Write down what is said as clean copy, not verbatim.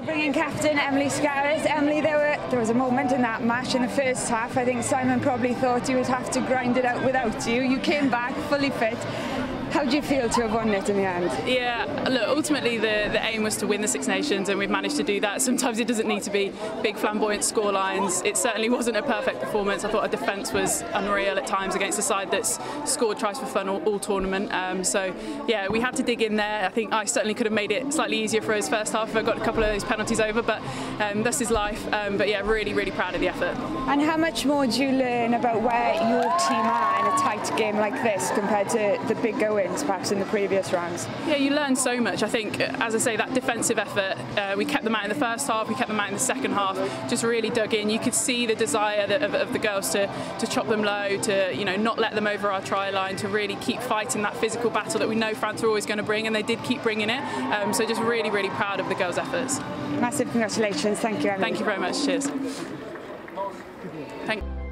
upbringing captain, Emily Scarratt. Emily, there was a moment in that match in the first half, I think Simon probably thought he would have to grind it out without you. You came back fully fit. How do you feel to have won it in the end? Yeah, look, ultimately the aim was to win the Six Nations, and we've managed to do that. Sometimes it doesn't need to be big flamboyant scorelines. It certainly wasn't a perfect performance. I thought our defence was unreal at times against a side that's scored tries for fun all tournament. So yeah, we had to dig in there. I think I certainly could have made it slightly easier for us first half if I got a couple of those penalties over, but this is life. But yeah, really, really proud of the effort. And how much more do you learn about where your team are in a tight game like this compared to the bigger wins perhaps in the previous rounds? Yeah, you learn so much. I think, as I say, that defensive effort, we kept them out in the first half, we kept them out in the second half, just really dug in. You could see the desire of the girls to chop them low, to, you know, not let them over our try line, to really keep fighting that physical battle that we know France are always going to bring, and they did keep bringing it. So just really, really proud of the girls' efforts. Massive congratulations. Thank you, Emily. Thank you very much. Cheers. Thank you.